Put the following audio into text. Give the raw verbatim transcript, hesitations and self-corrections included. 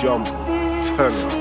jump, turn.